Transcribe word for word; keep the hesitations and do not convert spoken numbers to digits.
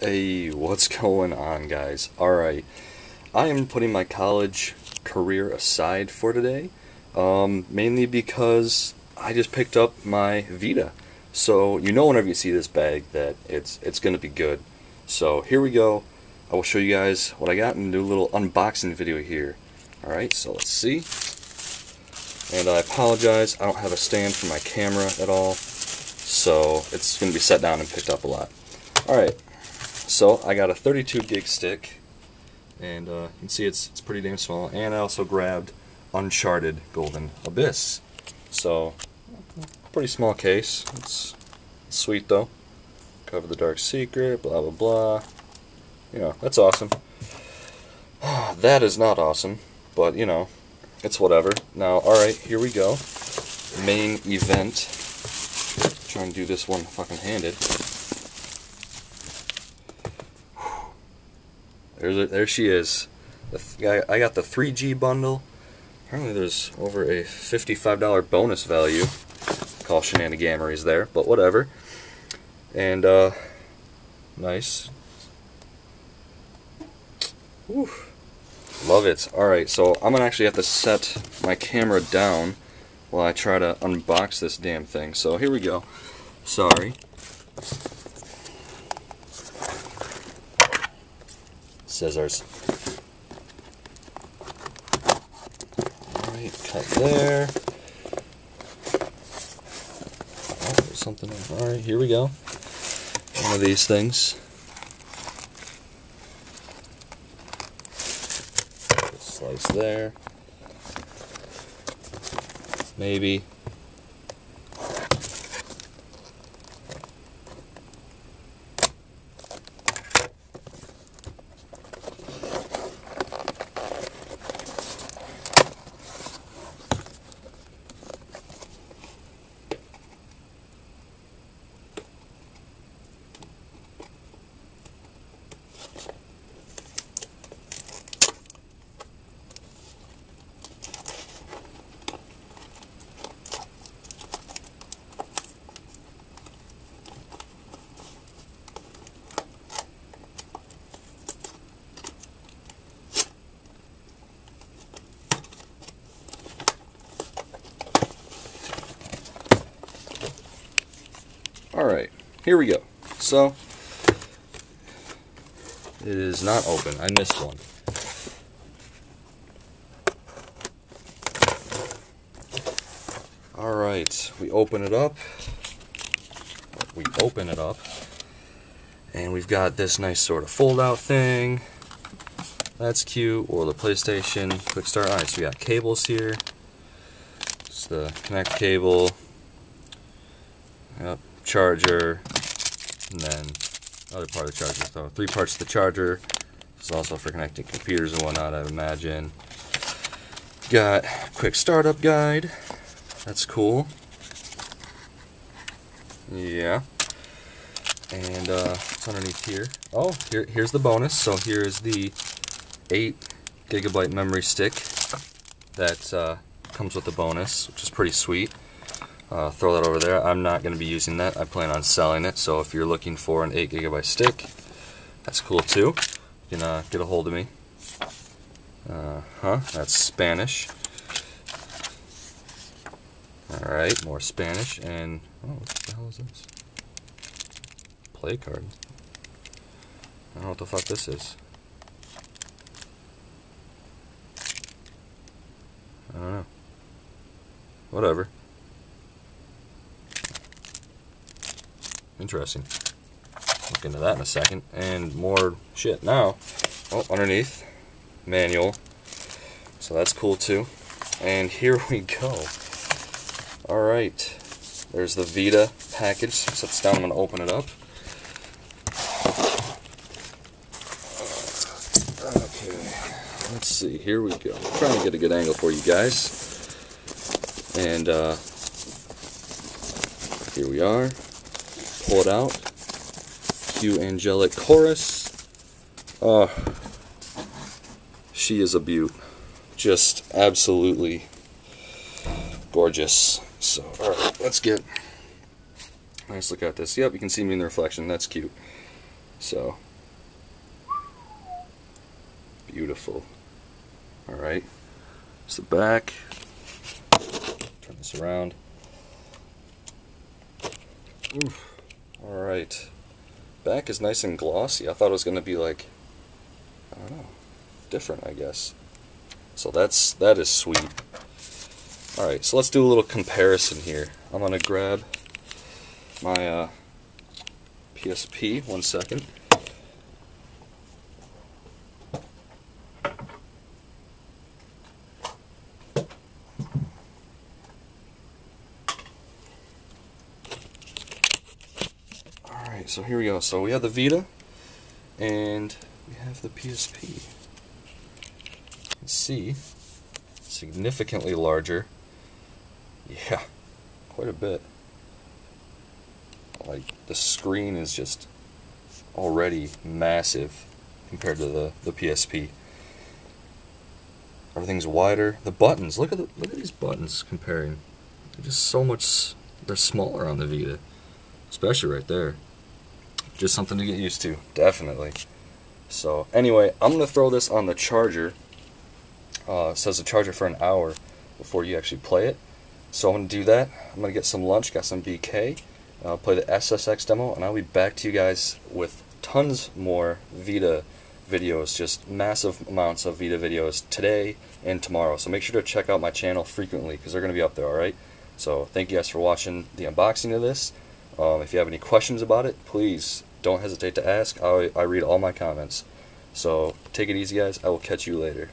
Hey, what's going on, guys? Alright, I am putting my college career aside for today, um, mainly because I just picked up my Vita. So, you know whenever you see this bag that it's it's going to be good. So, here we go. I will show you guys what I got and do a little unboxing video here. Alright, so let's see. And I apologize, I don't have a stand for my camera at all. So, it's going to be set down and picked up a lot. Alright. So I got a thirty-two gig stick, and uh, you can see it's, it's pretty damn small, and I also grabbed Uncharted Golden Abyss. So, pretty small case. It's sweet though. Cover the dark secret, blah blah blah. You know, that's awesome. That is not awesome, but you know, it's whatever. Now, alright, here we go. Main event. Try and do this one fucking handed. There's a, there she is. The, I, I got the three G bundle. Apparently there's over a fifty-five dollar bonus value. Call shenanigameries there, but whatever. And, uh, nice. Whew. Love it. Alright, so I'm going to actually have to set my camera down while I try to unbox this damn thing. So here we go. Sorry. Scissors. Alright, cut there. Oh, there's something. Alright, here we go. One of these things. Slice there. Maybe. Alright, here we go. So, it is not open. I missed one. Alright, we open it up. We open it up. And we've got this nice sort of fold out thing. That's cute. Or the PlayStation Quick Start. Alright, so we got cables here. It's the connect cable. Yep. Charger, and then other part of the charger. So three parts of the charger. It's also for connecting computers and whatnot, I imagine. Got quick startup guide. That's cool. Yeah. And uh, what's underneath here? Oh, here, here's the bonus. So here is the eight gigabyte memory stick that uh, comes with the bonus, which is pretty sweet. Uh, throw that over there. I'm not going to be using that. I plan on selling it, so if you're looking for an eight gigabyte stick, that's cool too. You can uh, get a hold of me. Uh-huh, that's Spanish. Alright, more Spanish, and... Oh, what the hell is this? Play card. I don't know what the fuck this is. I don't know. Whatever. Interesting. Look into that in a second. And more shit now. Oh, underneath. Manual. So that's cool too. And here we go. Alright. There's the Vita package. So it's down. I'm going to open it up. Okay. Let's see. Here we go. I'm trying to get a good angle for you guys. And uh, here we are. Pull it out. Cue angelic chorus. Uh, she is a beaut. Just absolutely gorgeous. So, alright, let's get a nice look at this. Yep, you can see me in the reflection. That's cute. So, beautiful. Alright, it's the back. Turn this around. Oof. Alright, back is nice and glossy. I thought it was going to be like, I don't know, different, I guess. So that's, that is sweet. Alright, so let's do a little comparison here. I'm going to grab my uh, P S P, one second. Alright, so here we go. So we have the Vita, and we have the P S P. You can see, significantly larger. Yeah, quite a bit. Like, the screen is just already massive compared to the, the P S P. Everything's wider. The buttons, look at the, look at these buttons comparing. They're just so much, they're smaller on the Vita. Especially right there. Just something to get used to, definitely. So, anyway, I'm going to throw this on the charger. Uh, it says the charger for an hour before you actually play it. So I'm going to do that. I'm going to get some lunch, got some B K. I'll play the S S X demo, and I'll be back to you guys with tons more Vita videos, just massive amounts of Vita videos today and tomorrow. So make sure to check out my channel frequently, because they're going to be up there, alright? So thank you guys for watching the unboxing of this. Um, if you have any questions about it, please don't hesitate to ask. I, I read all my comments. So take it easy, guys. I will catch you later.